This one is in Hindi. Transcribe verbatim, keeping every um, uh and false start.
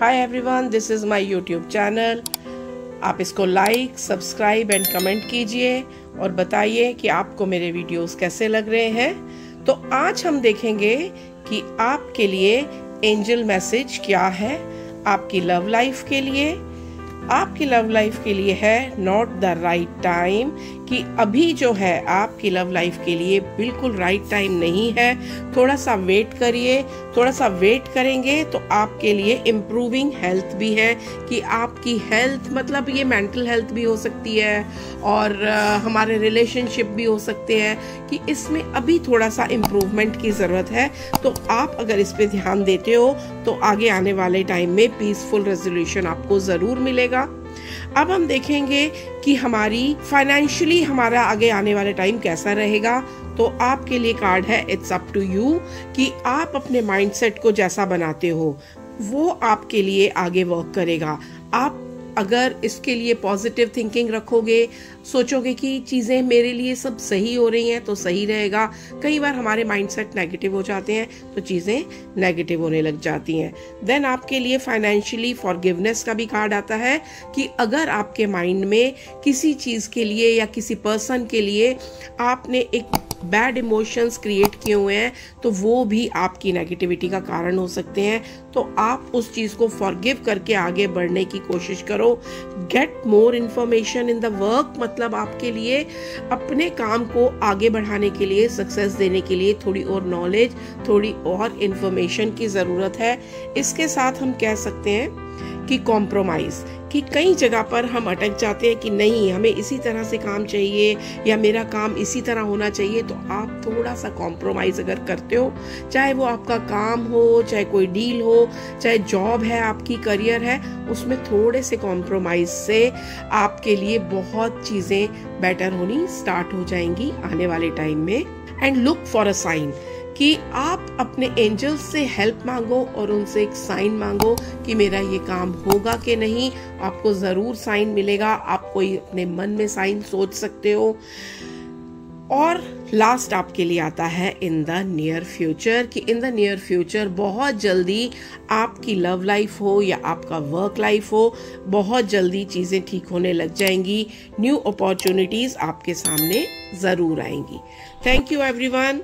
Hi everyone, this is my YouTube channel. आप इसको लाइक, सब्सक्राइब एंड कमेंट कीजिए और बताइए कि आपको मेरे वीडियोस कैसे लग रहे हैं। तो आज हम देखेंगे कि आपके लिए एंजल मैसेज क्या है आपकी लव लाइफ के लिए। आपकी लव लाइफ के लिए है नॉट द राइट टाइम, कि अभी जो है आपकी लव लाइफ के लिए बिल्कुल राइट टाइम नहीं है। थोड़ा सा वेट करिए, थोड़ा सा वेट करेंगे तो आपके लिए इम्प्रूविंग हेल्थ भी है, कि आपकी हेल्थ मतलब ये मेंटल हेल्थ भी हो सकती है और हमारे रिलेशनशिप भी हो सकते हैं, कि इसमें अभी थोड़ा सा इम्प्रूवमेंट की ज़रूरत है। तो आप अगर इस पर ध्यान देते हो तो आगे आने वाले टाइम में पीसफुल रेजोल्यूशन आपको ज़रूर मिलेगा। अब हम देखेंगे कि हमारी फाइनेंशियली हमारा आगे आने वाला टाइम कैसा रहेगा। तो आपके लिए कार्ड है इट्स अप टू यू, कि आप अपने माइंडसेट को जैसा बनाते हो वो आपके लिए आगे वर्क करेगा। आप अगर इसके लिए पॉजिटिव थिंकिंग रखोगे, सोचोगे कि चीज़ें मेरे लिए सब सही हो रही हैं तो सही रहेगा। कई बार हमारे माइंडसेट नेगेटिव हो जाते हैं तो चीज़ें नेगेटिव होने लग जाती हैं। देन आपके लिए फाइनेंशियली फॉरगिवनेस का भी कार्ड आता है, कि अगर आपके माइंड में किसी चीज़ के लिए या किसी पर्सन के लिए आपने एक बैड इमोशंस क्रिएट किए हुए हैं तो वो भी आपकी नेगेटिविटी का कारण हो सकते हैं। तो आप उस चीज़ को फॉरगिव करके आगे बढ़ने की कोशिश करो। Get more information in the work, मतलब आपके लिए अपने काम को आगे बढ़ाने के लिए, सक्सेस देने के लिए थोड़ी और नॉलेज, थोड़ी और इन्फॉर्मेशन की ज़रूरत है। इसके साथ हम कह सकते हैं कि कॉम्प्रोमाइज़, कि कई जगह पर हम अटक जाते हैं कि नहीं, हमें इसी तरह से काम चाहिए या मेरा काम इसी तरह होना चाहिए। तो आप थोड़ा सा कॉम्प्रोमाइज़ अगर करते हो, चाहे वो आपका काम हो, चाहे कोई डील हो, चाहे जॉब है, आपकी करियर है, उसमें थोड़े से कॉम्प्रोमाइज़ से आपके लिए बहुत चीज़ें बेटर होनी स्टार्ट हो जाएंगी आने वाले टाइम में। And look for a sign, कि आप अपने एंजल्स से हेल्प मांगो और उनसे एक साइन मांगो कि मेरा ये काम होगा कि नहीं। आपको ज़रूर साइन मिलेगा, आप कोई अपने मन में साइन सोच सकते हो। और लास्ट आपके लिए आता है इन द नियर फ्यूचर, कि इन द नियर फ्यूचर बहुत जल्दी आपकी लव लाइफ हो या आपका वर्क लाइफ हो, बहुत जल्दी चीज़ें ठीक होने लग जाएंगी। न्यू अपॉर्चुनिटीज़ आपके सामने ज़रूर आएंगी। Thank you everyone.